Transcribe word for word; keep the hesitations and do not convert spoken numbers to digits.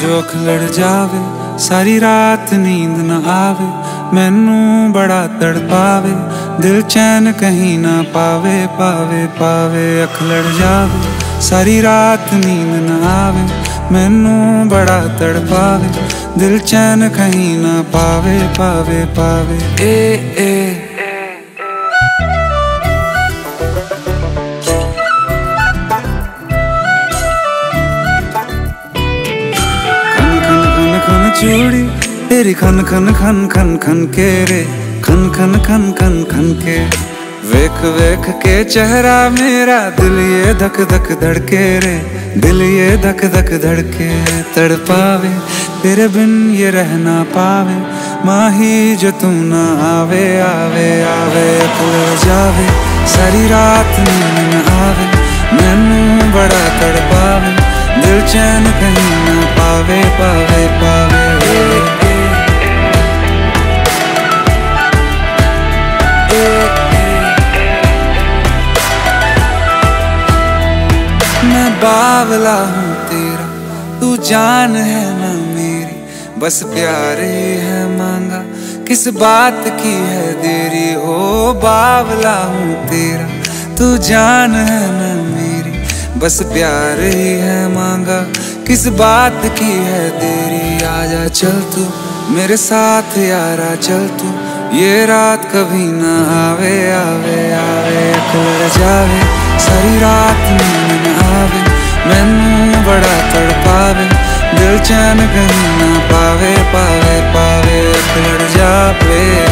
जो अख लड़ जावे, सारी रात नींद न आवे, मैनू बड़ा तड़पावे, दिल चैन कहीं ना पावे पावे पावे। अख लड़ जावे, सारी रात नींद न आवे, मैनू बड़ा तड़पावे, दिल चैन कहीं ना पावे पावे पावे। ए ए चूड़ी तेरी खन खन खन खन खन के रे, खन खन खन खन खन के, वेख वेख के चेहरा मेरा, दिल ये धक धक धड़के रे, दिल ये धक धक धड़के। तड़पावे तेरे बिन ये रह ना पावे, माही जो तू ना आवे आवे आवे। अख लड़ जावे, सारी रात नींद न आवे, मैनू बड़ा तड़पावे, दिल चैन कहीं ना पावे पावे पावे। मैं बावला हूँ तेरा, तू जान है ना मेरी, बस प्यार ही है मांगा, किस बात की है देरी। हो बावला हूँ तेरा, तू जान है ना मेरी, बस प्यार ही है मांगा, किस बात की है देरी। आजा चल तू मेरे साथ यारा, चल तू ये रात कभी ना आवे आवे आवे। अख लड़ जावे, सारी रात नींद न आवे, मैनू बड़ा तड़पावे, दिल चैन कहीं ना पावे पावे पावे। अख लड़ जावे।